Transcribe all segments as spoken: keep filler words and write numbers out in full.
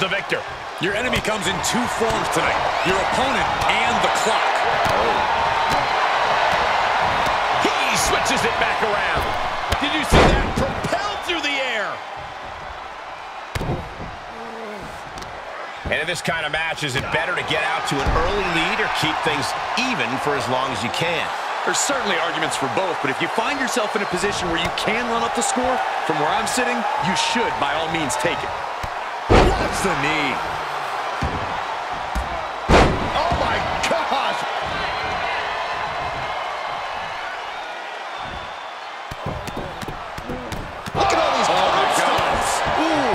the victor. Your enemy comes in two forms tonight, your opponent and the clock. Oh. He switches it back around. Did you see that? Propelled through the air. And in this kind of match, is it better to get out to an early lead or keep things even for as long as you can? There's certainly arguments for both, but if you find yourself in a position where you can run up the score, from where I'm sitting, you should, by all means, take it. What's the knee? Oh, my God! Look at all these combos. Ooh,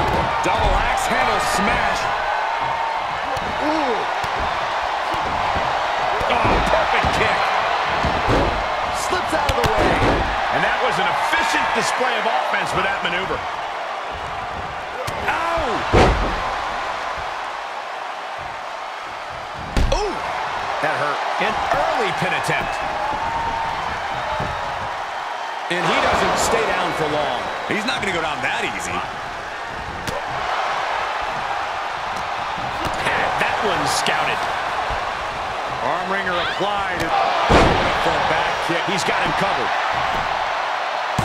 double axe handle smash. Ooh. Oh, perfect kick. Slips out of the way. And that was an efficient display of offense with that maneuver. Ow! Ooh! That hurt. An early pin attempt. And he doesn't stay down for long. He's not going to go down that easy. And that one scouted. Arm wringer applied. Back kick. He's got him covered.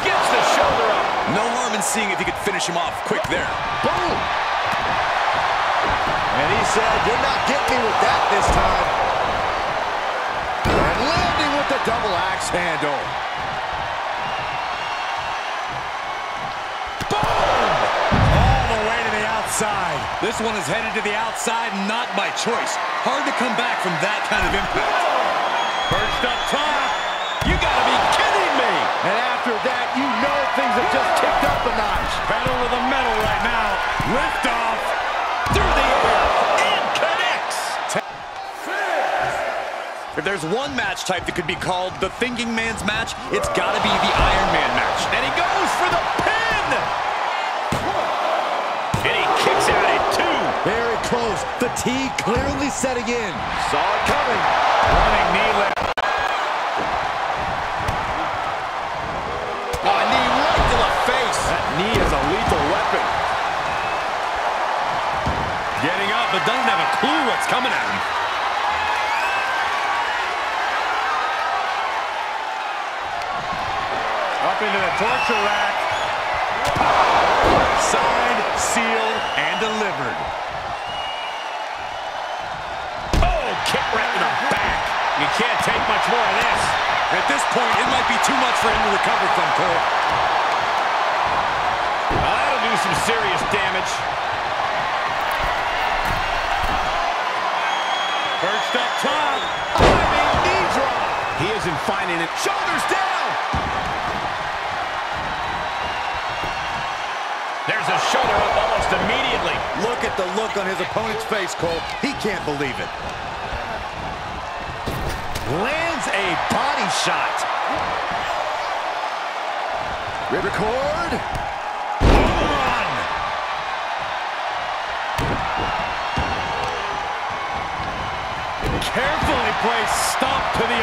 Gets the shoulder up. No harm in seeing if he could finish him off quick there. Boom! And he said, "You're not getting me with that this time." And landing with the double axe handle. Boom! All the way to the outside. This one is headed to the outside, not by choice. Hard to come back from that kind of impact. Perched up top. You gotta be kidding me. And after that, you know things have just kicked up a notch. Pedal to the metal right now. Lift off. Through the air. And connects. If there's one match type that could be called the thinking man's match, it's gotta be the Iron Man match. And he goes for the pin. And he kicks out at two. Very close. Fatigue clearly setting in. Saw it coming. Running knee left. Knee is a lethal weapon. Getting up, but doesn't have a clue what's coming at him. Up into the torture rack. Signed, sealed, and delivered. Oh, kick right in the back. You can't take much more of this. At this point, it might be too much for him to recover from, Cole. Do some serious damage. Perched up top. Diving knee drop. He isn't finding it. Shoulders down. There's a shoulder up almost immediately. Look at the look on his opponent's face, Cole. He can't believe it. Lands a body shot. Ripcord. Carefully placed stomp to the arm.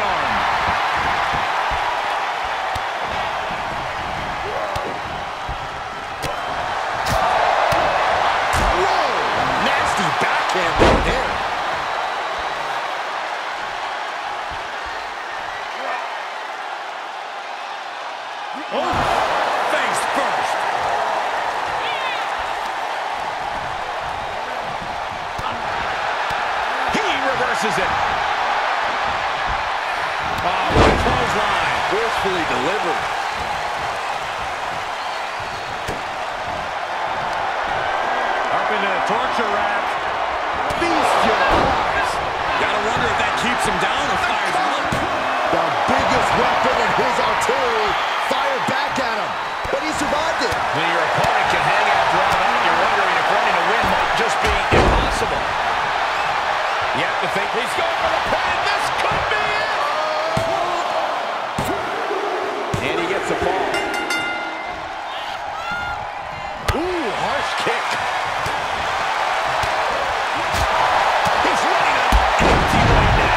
Whoa! Nasty backhand right there. Oh! Face first. He reverses it. Forcefully delivered. Up into the torture rack. Bestial rise. Gotta wonder if that keeps him down or fires him up. The biggest weapon in his artillery fired back at him, but he survived it. When your opponent can hang after all that, you're wondering if running a win might just be impossible. You have to think he's going for the pin. This could be it. And he gets a fall. Ooh, harsh kick. He's running up empty right now.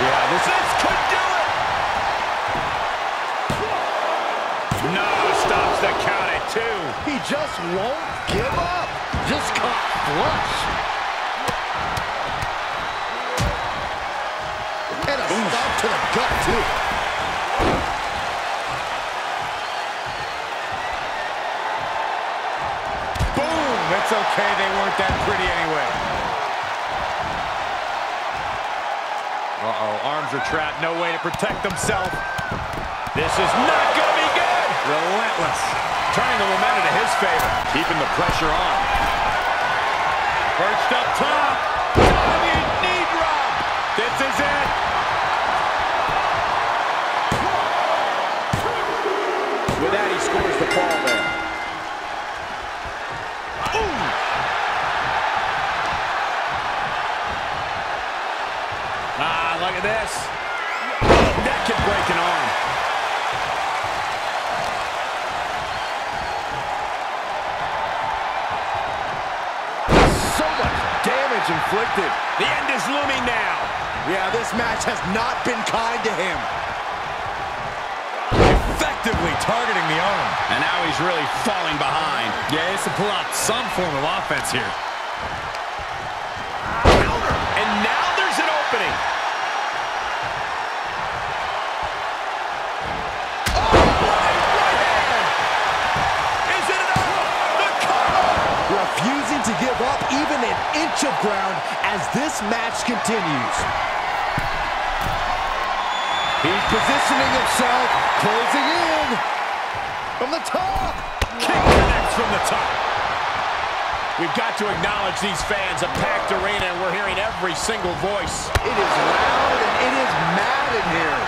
Yeah, this, this could do it. No, stops the count at two. He just won't give up. Just caught flush. to the gut, too. Boom! It's okay, they weren't that pretty anyway. Uh-oh, arms are trapped, no way to protect themselves. This is not gonna be good! Relentless, turning the momentum to his favor, keeping the pressure on. Perched up top. Diving knee drop. This is it. With that, he scores the fall there. Ooh. Ah, look at this. That can break an arm. Inflicted. The end is looming now. Yeah, this match has not been kind to him. Effectively targeting the arm. And now he's really falling behind. Yeah, he has to pull out some form of offense here. Counter. And now there's an opening. Oh, right, right hand. Is it enough? The cover. Refusing to give up even an inch of ground as this match continues. He's positioning himself, closing in from the top. Kick connects from the top. We've got to acknowledge these fans, a packed arena, and we're hearing every single voice. It is loud and it is mad in here.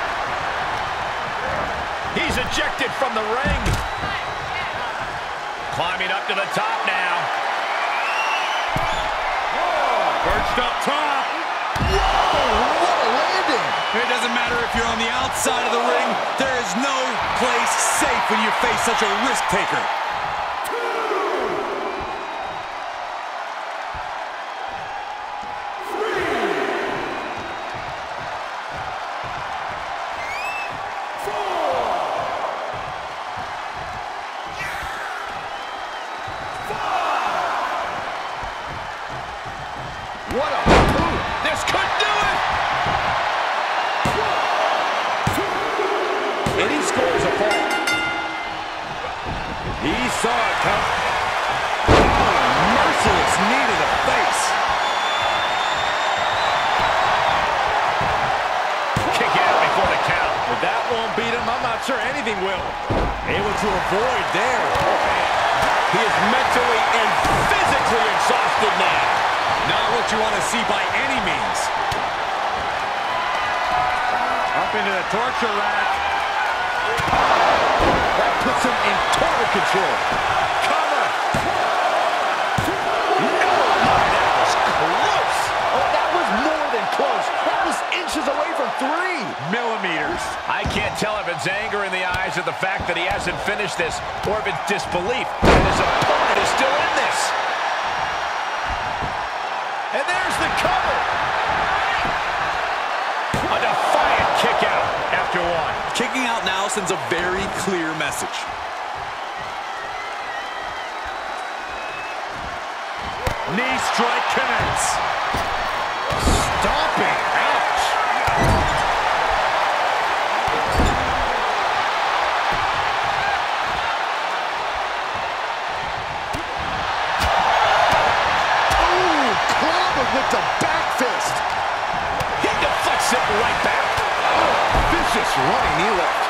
He's ejected from the ring. Climbing up to the top now. Perched up top. Whoa, what a landing. It doesn't matter if you're on the outside of the ring. There is no place safe when you face such a risk taker. What a move! This could do it! And he scores a fall. He saw it come. What a merciless knee to the face. Kick out before the count. If that won't beat him, I'm not sure anything will. Able to avoid there. Oh, man. He is mentally and physically exhausted now. Not what you want to see by any means. Up into the torture rack. That puts him in total control. Cover. No, my, that was close. Oh, that was more than close. That was inches away from three millimeters. I can't tell if it's anger in the eyes of the fact that he hasn't finished this, or if it's disbelief that his opponent is still in this. And there's the cover. A defiant kick out after one. Kicking out now sends a very clear message. Knee strike connects. Stomping. Ouch. With the back fist. He deflects it right back. Oh, vicious running knee lift.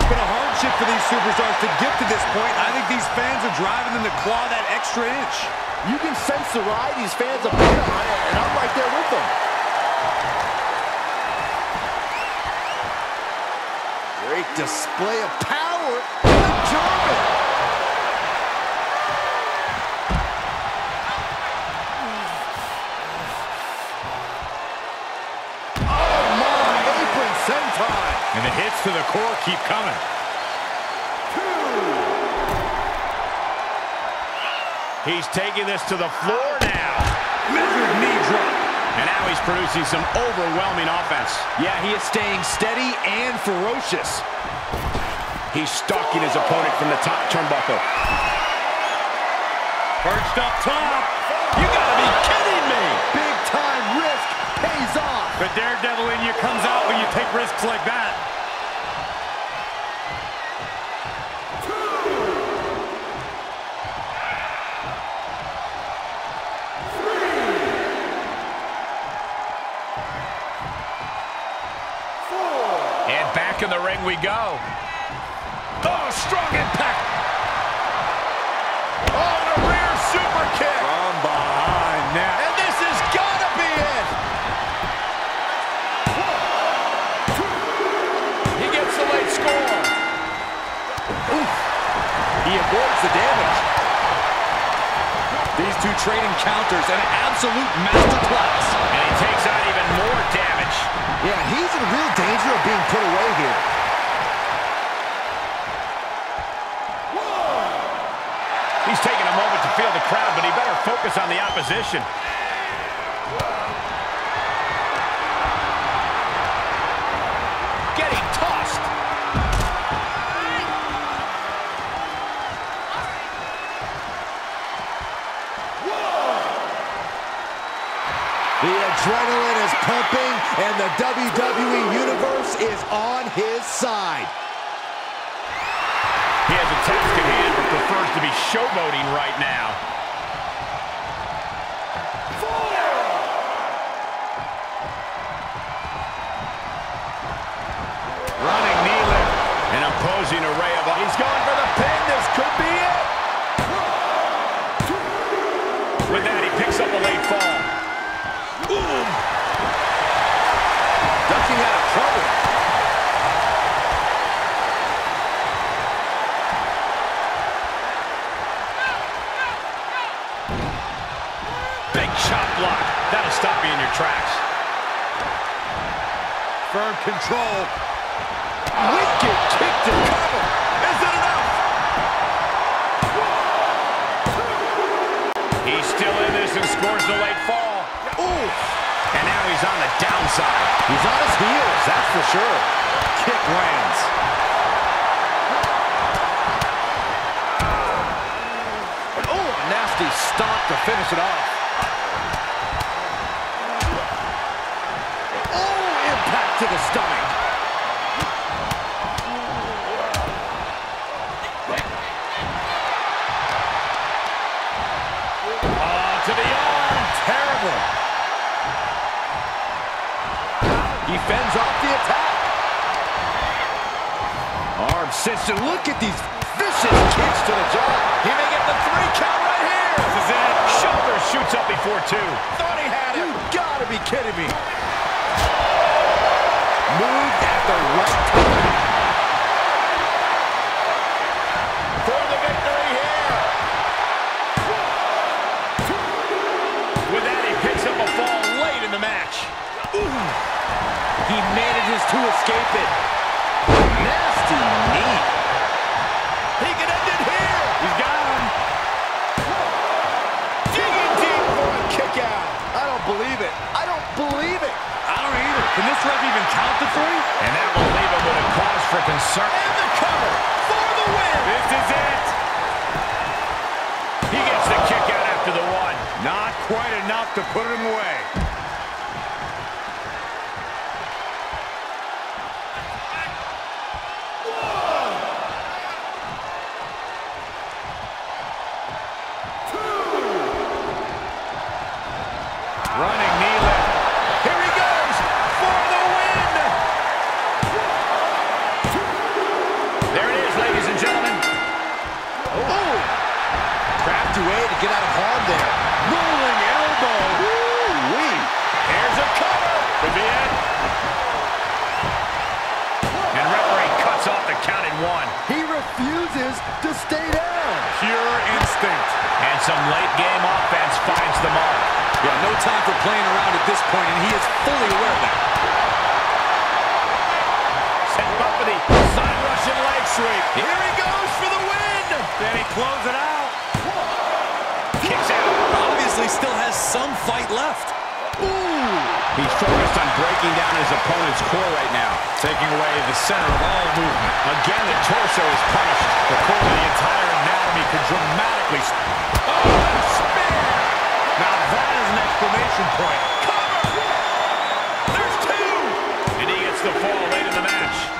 It's been a hardship for these superstars to get to this point. I think these fans are driving them to claw that extra inch. You can sense the ride these fans have been on, and I'm right there with them. Great display of power. Good job. And the hits to the core keep coming. Two. He's taking this to the floor now. Measured knee drop. And now he's producing some overwhelming offense. Yeah, he is staying steady and ferocious. He's stalking his opponent from the top turnbuckle. Perched up top. You gotta be kidding me. Big time risk pays off. The daredevil in you comes. risks like that. Two. Three. Four. And back in the ring we go. Oh, strong impact. Oh, and a rear super kick. From behind now. And this has got to be it. He gets the late score. Oof. He avoids the damage. These two trading counters, an absolute masterclass. And he takes out even more damage. Yeah, he's in real danger of being put away here. He's taking a moment to feel the crowd, but he better focus on the opposition. Getting tossed. The adrenaline is pumping, and the W W E Universe is on his side. He has a task at hand, but prefers to be showboating right now. Four. Running knee lift and opposing a ray of light. He's going for the pin. This could be it. With that, he picks up a late fall. Boom. Ducking out of trouble. Shot block. That'll stop you in your tracks. Firm control. Wicked kick to cover. Is it enough? He's still in this and scores the late fall. Ooh. And now he's on the downside. He's on his heels, that's for sure. Kick lands. Oh, a nasty stomp to finish it off. To the stomach. Oh, to the arm. Terrible. He fends off the attack. Arm sits and look at these vicious kicks to the jaw. He may get the three count right here. This is it. Shoulder shoots up before two. Thought he had it. You gotta be kidding me. Moved at the right time. For the victory here. With that, he picks up a fall late in the match. Ooh. He manages to escape it. Nasty knee. He can end it here. He's got him. Digging deep for a kick out. I don't believe it. I don't believe it. I don't either. Can this ref even count the three? And that will leave him with a cause for concern. And the cover for the win. This is it. He gets the kick out after the one. Not quite enough to put him away. One. Two. Running knee left. Way to get out of harm there. Rolling elbow. Woo-wee. There's a cover. Could be it. And referee cuts off the count in one. He refuses to stay down. Pure instinct. And some late game offense finds the mark. Yeah, no time for playing around at this point, and he is fully aware of that. Set up for the side Russian leg sweep. Here he goes for the win. Then he closes it out. Kicks out. Obviously still has some fight left. Ooh. He's focused on breaking down his opponent's core right now, taking away the center of all movement. Again, the torso is punished. The core of the entire anatomy could dramatically... Oh, spear! Now that is an exclamation point. Cover! There's two! And he gets the fall late in the match.